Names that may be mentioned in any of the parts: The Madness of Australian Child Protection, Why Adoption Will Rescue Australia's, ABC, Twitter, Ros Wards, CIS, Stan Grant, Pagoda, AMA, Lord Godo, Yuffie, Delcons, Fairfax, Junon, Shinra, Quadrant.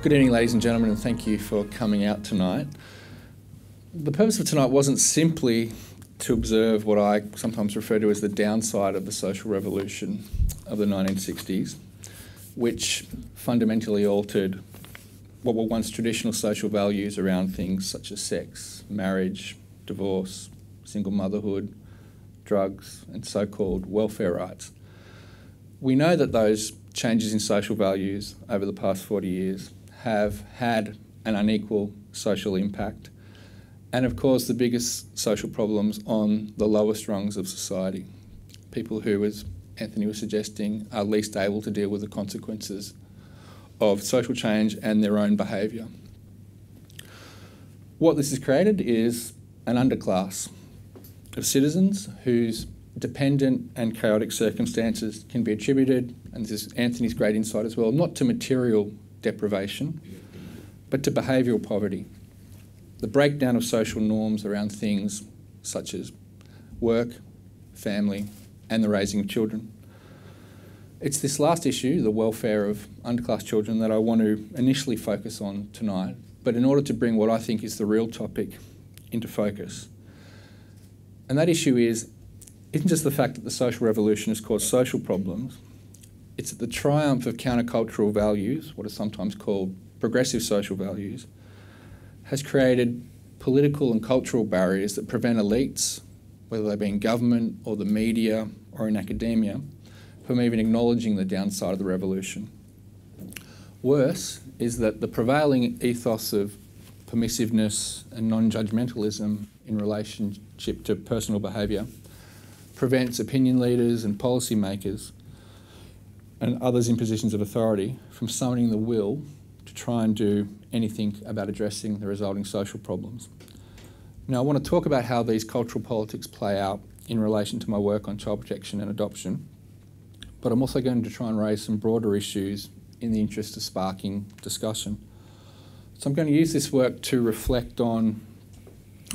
Good evening, ladies and gentlemen, and thank you for coming out tonight. The purpose of tonight wasn't simply to observe what I sometimes refer to as the downside of the social revolution of the 1960s, which fundamentally altered what were once traditional social values around things such as sex, marriage, divorce, single motherhood, drugs, and so-called welfare rights. We know that those changes in social values over the past 40 years have had an unequal social impact and have caused the biggest social problems on the lowest rungs of society. People who, as Anthony was suggesting, are least able to deal with the consequences of social change and their own behaviour. What this has created is an underclass of citizens whose dependent and chaotic circumstances can be attributed, and this is Anthony's great insight as well, not to material deprivation, but to behavioural poverty. The breakdown of social norms around things such as work, family, and the raising of children. It's this last issue, the welfare of underclass children, that I want to initially focus on tonight, but in order to bring what I think is the real topic into focus. And that issue isn't just the fact that the social revolution has caused social problems, it's that the triumph of countercultural values, what are sometimes called progressive social values, has created political and cultural barriers that prevent elites, whether they be in government or the media or in academia, from even acknowledging the downside of the revolution. Worse is that the prevailing ethos of permissiveness and non-judgmentalism in relationship to personal behaviour prevents opinion leaders and policy makers and others in positions of authority from summoning the will to try and do anything about addressing the resulting social problems. Now, I want to talk about how these cultural politics play out in relation to my work on child protection and adoption, but I'm also going to try and raise some broader issues in the interest of sparking discussion. So I'm going to use this work to reflect on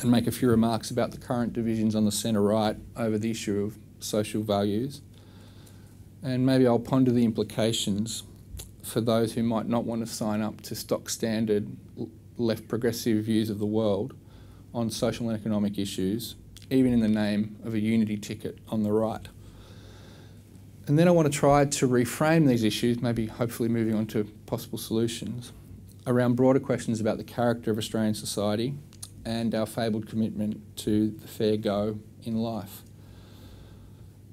and make a few remarks about the current divisions on the centre-right over the issue of social values. And maybe I'll ponder the implications for those who might not want to sign up to stock standard left progressive views of the world on social and economic issues, even in the name of a unity ticket on the right. And then I want to try to reframe these issues, maybe hopefully moving on to possible solutions, around broader questions about the character of Australian society and our fabled commitment to the fair go in life.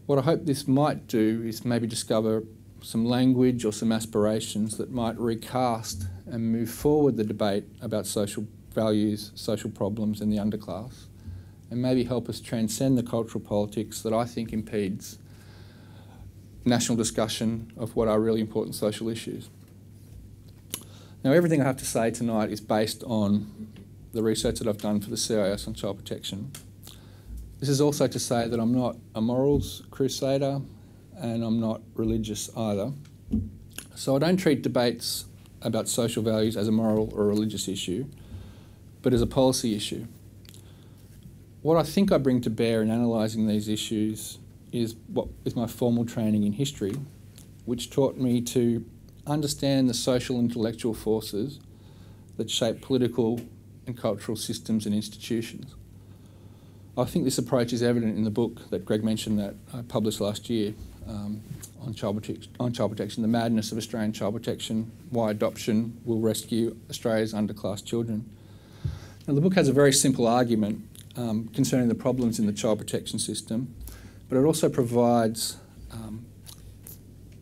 What I hope this might do is maybe discover some language or some aspirations that might recast and move forward the debate about social values, social problems and the underclass, and maybe help us transcend the cultural politics that I think impedes national discussion of what are really important social issues. Now, everything I have to say tonight is based on the research that I've done for the CIS on child protection. This is also to say that I'm not a morals crusader and I'm not religious either. So I don't treat debates about social values as a moral or religious issue, but as a policy issue. What I think I bring to bear in analysing these issues is what is my formal training in history, which taught me to understand the social and intellectual forces that shape political and cultural systems and institutions. I think this approach is evident in the book that Greg mentioned that I published last year on child protection, The Madness of Australian Child Protection, Why Adoption Will Rescue Australia's Underclass Children. Now, the book has a very simple argument concerning the problems in the child protection system, but it also provides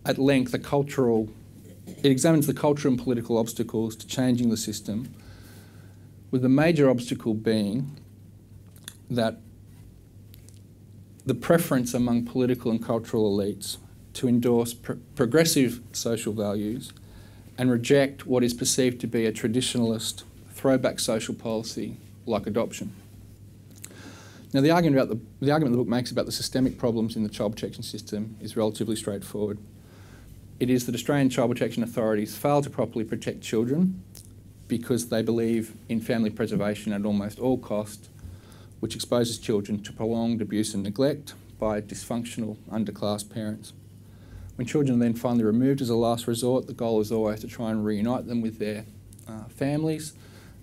at length it examines the cultural and political obstacles to changing the system, with the major obstacle being that the preference among political and cultural elites to endorse progressive social values and reject what is perceived to be a traditionalist throwback social policy like adoption. Now, the argument the book makes about the systemic problems in the child protection system is relatively straightforward. It is that Australian child protection authorities fail to properly protect children because they believe in family preservation at almost all cost, which exposes children to prolonged abuse and neglect by dysfunctional underclass parents. When children are then finally removed as a last resort, the goal is always to try and reunite them with their families,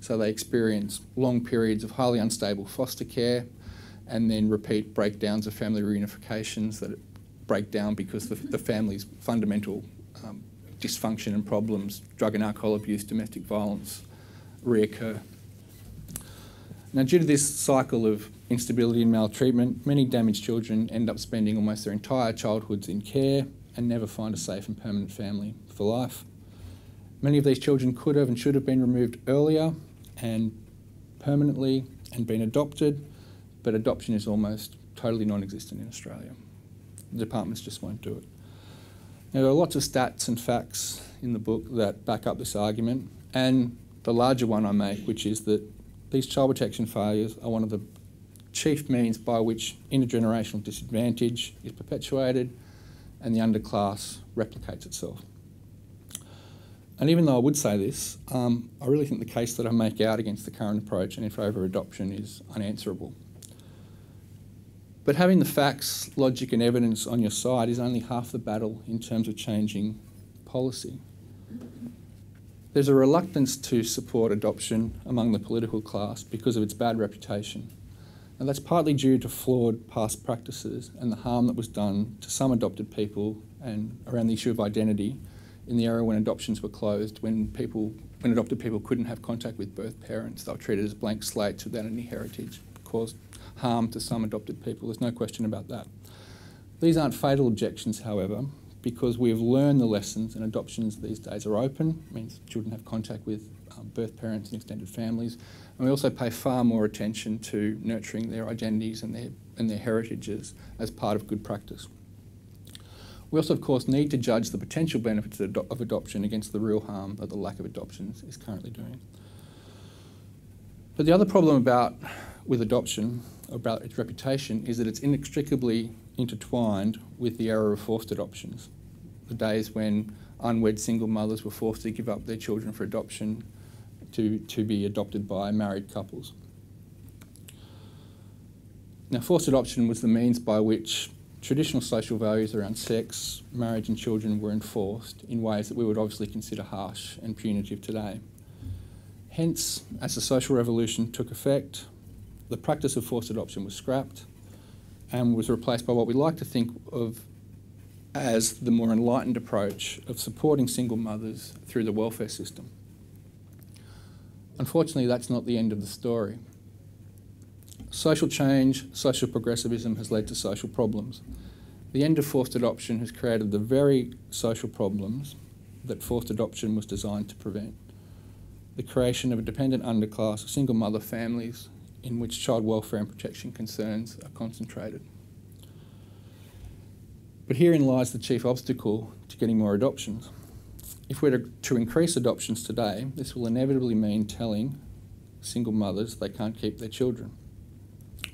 so they experience long periods of highly unstable foster care and then repeat breakdowns of family reunifications that break down because the family's fundamental dysfunction and problems, drug and alcohol abuse, domestic violence, reoccur. Now, due to this cycle of instability and maltreatment, many damaged children end up spending almost their entire childhoods in care and never find a safe and permanent family for life. Many of these children could have and should have been removed earlier and permanently and been adopted, but adoption is almost totally non-existent in Australia. The departments just won't do it. Now, there are lots of stats and facts in the book that back up this argument, and the larger one I make, which is that these child protection failures are one of the chief means by which intergenerational disadvantage is perpetuated and the underclass replicates itself. And even though I would say this, I really think the case that I make out against the current approach and in favour of adoption is unanswerable. But having the facts, logic and evidence on your side is only half the battle in terms of changing policy. There's a reluctance to support adoption among the political class because of its bad reputation. And that's partly due to flawed past practices and the harm that was done to some adopted people and around the issue of identity in the era when adoptions were closed, when adopted people couldn't have contact with birth parents. They were treated as blank slates without any heritage, caused harm to some adopted people. There's no question about that. These aren't fatal objections, however, because we've learned the lessons and adoptions these days are open. It means children have contact with birth parents and extended families. And we also pay far more attention to nurturing their identities and their heritages as part of good practice. We also, of course, need to judge the potential benefits of adoption against the real harm that the lack of adoptions is currently doing. But the other problem with adoption, about its reputation, is that it's inextricably intertwined with the era of forced adoptions. The days when unwed single mothers were forced to give up their children for adoption to be adopted by married couples. Now, forced adoption was the means by which traditional social values around sex, marriage and children were enforced in ways that we would obviously consider harsh and punitive today. Hence, as the social revolution took effect, the practice of forced adoption was scrapped and was replaced by what we like to think of as the more enlightened approach of supporting single mothers through the welfare system. Unfortunately, that's not the end of the story. Social change, social progressivism has led to social problems. The end of forced adoption has created the very social problems that forced adoption was designed to prevent. The creation of a dependent underclass of single mother families in which child welfare and protection concerns are concentrated. But herein lies the chief obstacle to getting more adoptions. If we're to increase adoptions today, this will inevitably mean telling single mothers they can't keep their children.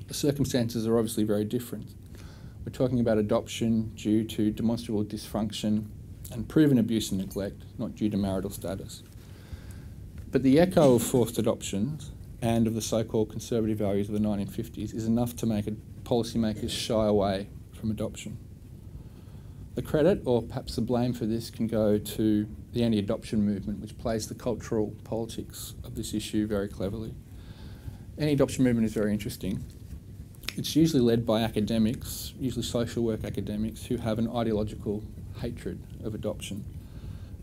The circumstances are obviously very different. We're talking about adoption due to demonstrable dysfunction and proven abuse and neglect, not due to marital status. But the echo of forced adoptions and of the so-called conservative values of the 1950s is enough to make policymakers shy away from adoption. The credit, or perhaps the blame for this, can go to the anti-adoption movement, which plays the cultural politics of this issue very cleverly. Anti-adoption movement is very interesting. It's usually led by academics, usually social work academics, who have an ideological hatred of adoption.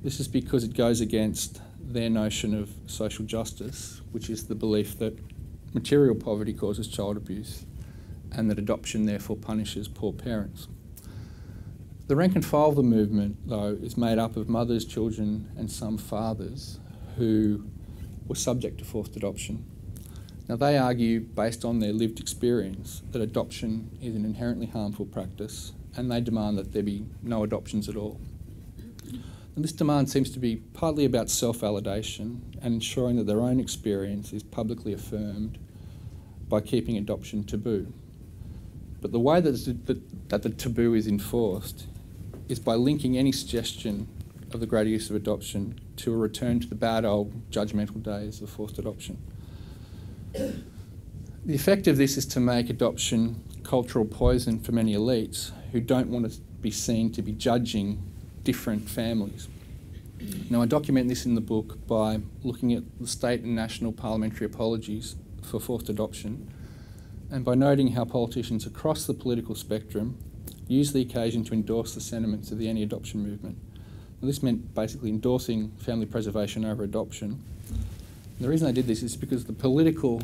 This is because it goes against their notion of social justice, which is the belief that material poverty causes child abuse and that adoption therefore punishes poor parents. The rank and file of the movement, though, is made up of mothers, children and some fathers who were subject to forced adoption. Now, they argue, based on their lived experience, that adoption is an inherently harmful practice and they demand that there be no adoptions at all. And this demand seems to be partly about self-validation and ensuring that their own experience is publicly affirmed by keeping adoption taboo. But the way that the taboo is enforced is by linking any suggestion of the greater use of adoption to a return to the bad old judgmental days of forced adoption. The effect of this is to make adoption cultural poison for many elites who don't want to be seen to be judging different families. Now, I document this in the book by looking at the state and national parliamentary apologies for forced adoption, and by noting how politicians across the political spectrum use the occasion to endorse the sentiments of the anti-adoption movement. Now, this meant basically endorsing family preservation over adoption. And the reason I did this is because the political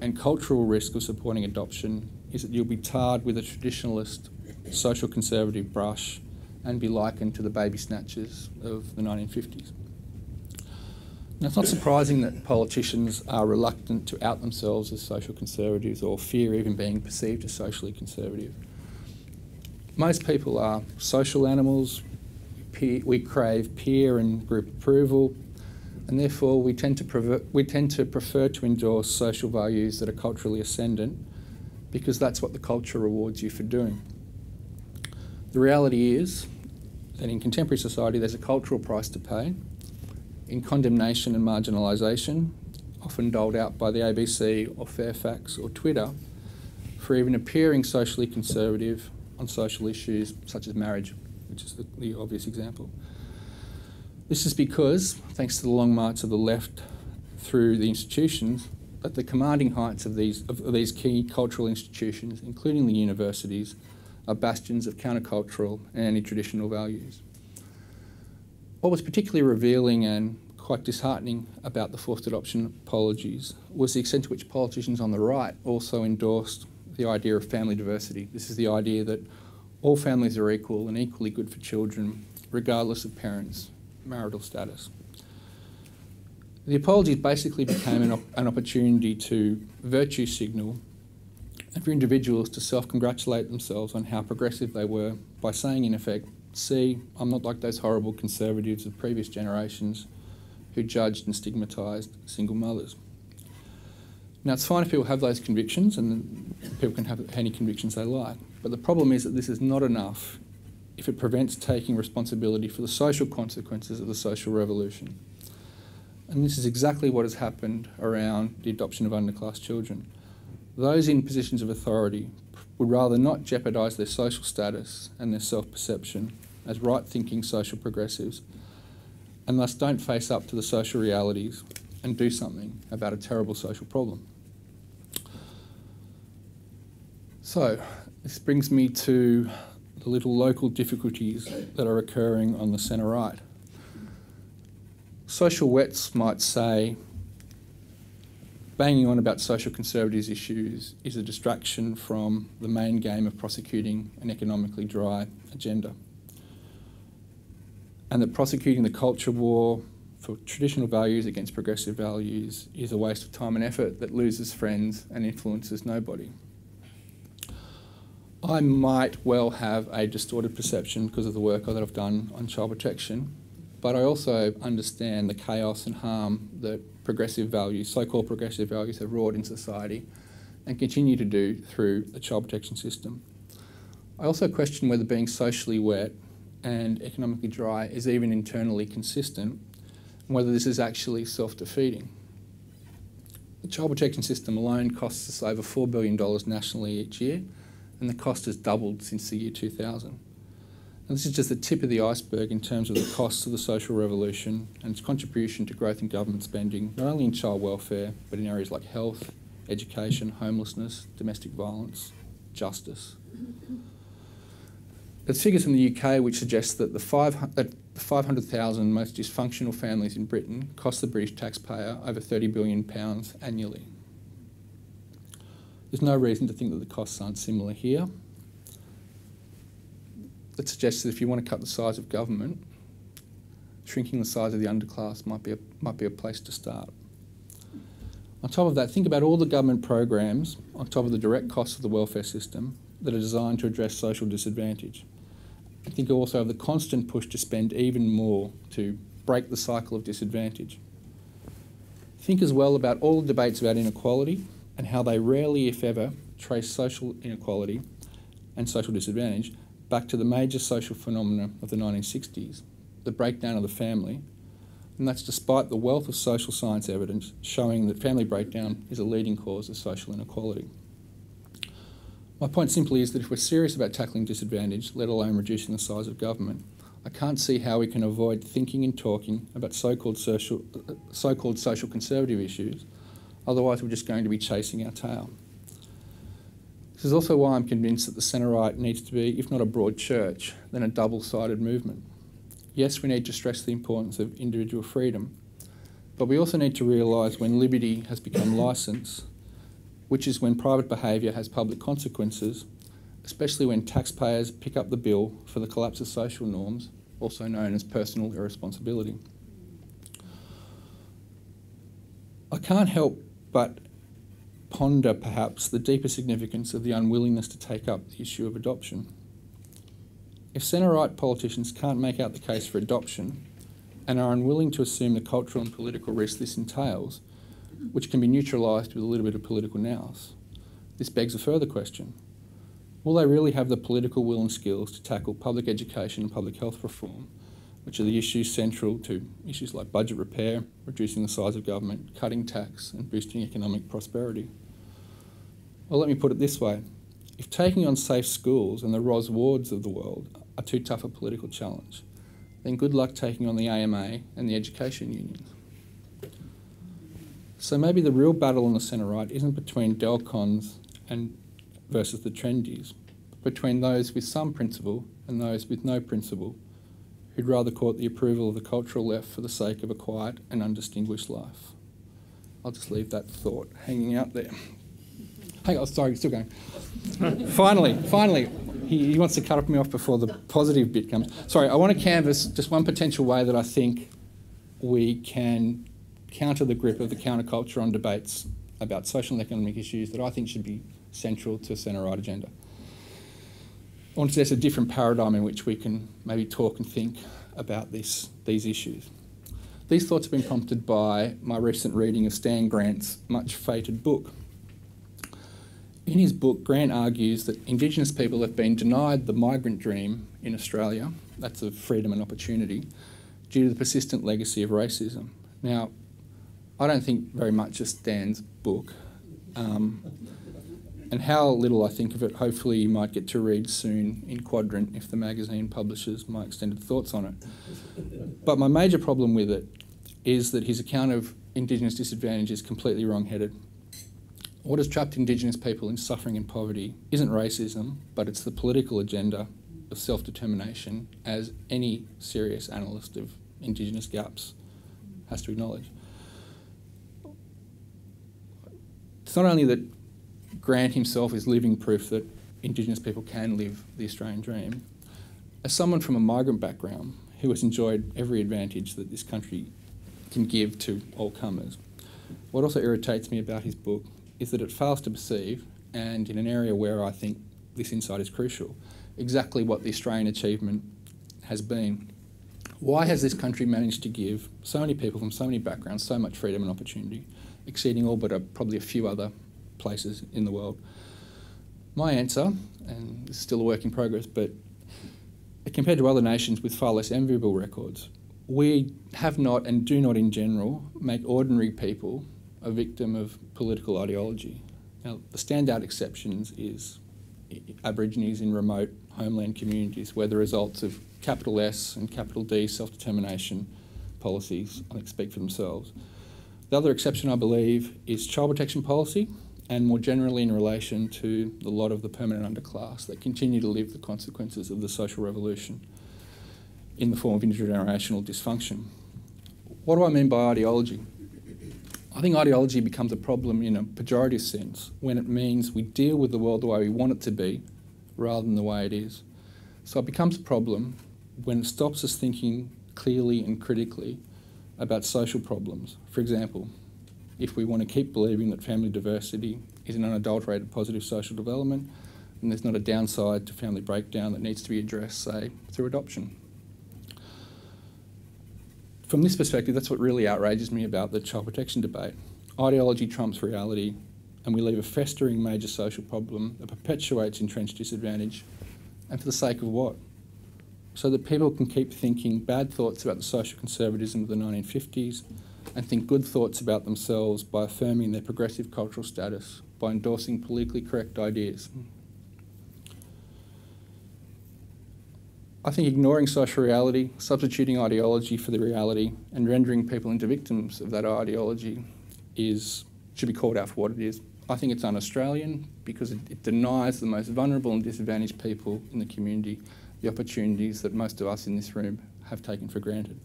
and cultural risk of supporting adoption is that you'll be tarred with a traditionalist, social conservative brush and be likened to the baby snatchers of the 1950s. Now, it's not surprising that politicians are reluctant to out themselves as social conservatives or fear even being perceived as socially conservative. Most people are social animals. We crave peer and group approval, and therefore we tend to prefer to endorse social values that are culturally ascendant, because that's what the culture rewards you for doing. The reality is that in contemporary society there's a cultural price to pay in condemnation and marginalisation, often doled out by the ABC or Fairfax or Twitter, for even appearing socially conservative on social issues such as marriage, which is the obvious example. This is because, thanks to the long march of the left through the institutions, that the commanding heights of these key cultural institutions, including the universities, are bastions of countercultural and anti-traditional values. What was particularly revealing and quite disheartening about the forced adoption apologies was the extent to which politicians on the right also endorsed the idea of family diversity. This is the idea that all families are equal and equally good for children, regardless of parents' marital status. The apologies basically became an opportunity to virtue signal and for individuals to self-congratulate themselves on how progressive they were by saying, in effect, see, I'm not like those horrible conservatives of previous generations who judged and stigmatised single mothers. Now, it's fine if people have those convictions, and people can have any convictions they like, but the problem is that this is not enough if it prevents taking responsibility for the social consequences of the social revolution. And this is exactly what has happened around the adoption of underclass children. Those in positions of authority would rather not jeopardise their social status and their self-perception as right-thinking social progressives, and thus don't face up to the social realities and do something about a terrible social problem. So, this brings me to the little local difficulties that are occurring on the centre-right. Social wets might say, banging on about social conservatives issues is a distraction from the main game of prosecuting an economically dry agenda, and that prosecuting the culture war for traditional values against progressive values is a waste of time and effort that loses friends and influences nobody. I might well have a distorted perception because of the work that I've done on child protection, but I also understand the chaos and harm that progressive values, so-called progressive values, have wrought in society and continue to do through the child protection system. I also question whether being socially wet and economically dry is even internally consistent, and whether this is actually self-defeating. The child protection system alone costs us over $4 billion nationally each year, and the cost has doubled since the year 2000. And this is just the tip of the iceberg in terms of the costs of the social revolution and its contribution to growth in government spending, not only in child welfare, but in areas like health, education, homelessness, domestic violence, justice. There's figures in the UK which suggest that the 500,000 most dysfunctional families in Britain cost the British taxpayer over £30 billion annually. There's no reason to think that the costs aren't similar here. That suggests that if you want to cut the size of government, shrinking the size of the underclass might be a place to start. On top of that, think about all the government programs, on top of the direct costs of the welfare system, that are designed to address social disadvantage. I think also of the constant push to spend even more to break the cycle of disadvantage. Think as well about all the debates about inequality and how they rarely, if ever, trace social inequality and social disadvantage back to the major social phenomena of the 1960s, the breakdown of the family, and that's despite the wealth of social science evidence showing that family breakdown is a leading cause of social inequality. My point simply is that if we're serious about tackling disadvantage, let alone reducing the size of government, I can't see how we can avoid thinking and talking about so-called social conservative issues, otherwise we're just going to be chasing our tail. This is also why I'm convinced that the centre-right needs to be, if not a broad church, then a double-sided movement. Yes, we need to stress the importance of individual freedom, but we also need to realise when liberty has become licence, which is when private behaviour has public consequences, especially when taxpayers pick up the bill for the collapse of social norms, also known as personal irresponsibility. I can't help but ponder, perhaps, the deeper significance of the unwillingness to take up the issue of adoption. If centre-right politicians can't make out the case for adoption and are unwilling to assume the cultural and political risk this entails, which can be neutralised with a little bit of political nous, this begs a further question. Will they really have the political will and skills to tackle public education and public health reform, which are the issues central to issues like budget repair, reducing the size of government, cutting tax, and boosting economic prosperity? Well, let me put it this way. If taking on safe schools and the Ros Wards of the world are too tough a political challenge, then good luck taking on the AMA and the education unions. So maybe the real battle on the centre-right isn't between Delcons and versus the trendies, but between those with some principle and those with no principle, who'd rather court the approval of the cultural left for the sake of a quiet and undistinguished life. I'll just leave that thought hanging out there. Hang on, sorry, still going. Finally, he wants to cut me off before the positive bit comes. Sorry, I want to canvass just one potential way that I think we can counter the grip of the counterculture on debates about social and economic issues that I think should be central to a centre-right agenda. I want to suggest a different paradigm in which we can maybe talk and think about these issues. These thoughts have been prompted by my recent reading of Stan Grant's much-fated book. In his book, Grant argues that Indigenous people have been denied the migrant dream in Australia, that's of freedom and opportunity, due to the persistent legacy of racism. Now, I don't think very much of Stan's book. And how little I think of it, hopefully you might get to read soon in Quadrant if the magazine publishes my extended thoughts on it. But my major problem with it is that his account of Indigenous disadvantage is completely wrong-headed. What has trapped Indigenous people in suffering and poverty isn't racism, but it's the political agenda of self-determination, as any serious analyst of Indigenous gaps has to acknowledge. It's not only that Grant himself is living proof that Indigenous people can live the Australian dream. As someone from a migrant background who has enjoyed every advantage that this country can give to all comers, what also irritates me about his book is that it fails to perceive, and in an area where I think this insight is crucial, exactly what the Australian achievement has been. Why has this country managed to give so many people from so many backgrounds so much freedom and opportunity, exceeding all but probably a few other places in the world? My answer, and it's still a work in progress, but compared to other nations with far less enviable records, we have not and do not in general make ordinary people a victim of political ideology. Now, the standout exceptions is Aborigines in remote homeland communities where the results of capital S and capital D self-determination policies, I think, speak for themselves. The other exception, I believe, is child protection policy, and more generally in relation to the lot of the permanent underclass that continue to live the consequences of the social revolution in the form of intergenerational dysfunction. What do I mean by ideology? I think ideology becomes a problem in a pejorative sense when it means we deal with the world the way we want it to be rather than the way it is. So it becomes a problem when it stops us thinking clearly and critically about social problems. For example, if we want to keep believing that family diversity is an unadulterated positive social development, and there's not a downside to family breakdown that needs to be addressed, say, through adoption. From this perspective, that's what really outrages me about the child protection debate. Ideology trumps reality, and we leave a festering major social problem that perpetuates entrenched disadvantage, and for the sake of what? So that people can keep thinking bad thoughts about the social conservatism of the 1950s, and think good thoughts about themselves by affirming their progressive cultural status, by endorsing politically correct ideas. I think ignoring social reality, substituting ideology for the reality, and rendering people into victims of that ideology should be called out for what it is. I think it's un-Australian because it denies the most vulnerable and disadvantaged people in the community the opportunities that most of us in this room have taken for granted.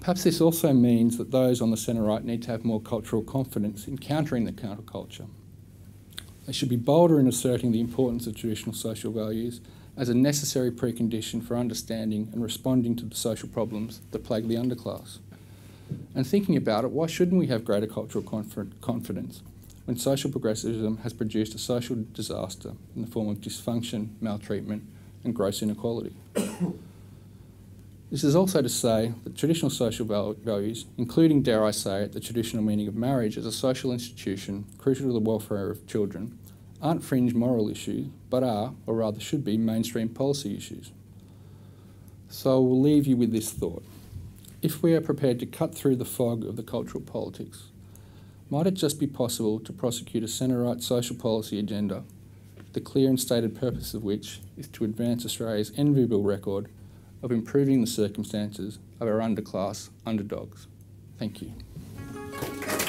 Perhaps this also means that those on the centre-right need to have more cultural confidence in countering the counterculture. They should be bolder in asserting the importance of traditional social values as a necessary precondition for understanding and responding to the social problems that plague the underclass. And thinking about it, why shouldn't we have greater cultural confidence when social progressivism has produced a social disaster in the form of dysfunction, maltreatment, and gross inequality? This is also to say that traditional social values, including, dare I say it, the traditional meaning of marriage as a social institution crucial to the welfare of children, aren't fringe moral issues, but are, or rather should be, mainstream policy issues. So we'll leave you with this thought. If we are prepared to cut through the fog of the cultural politics, might it just be possible to prosecute a centre-right social policy agenda, the clear and stated purpose of which is to advance Australia's enviable record of improving the circumstances of our underclass underdogs. Thank you.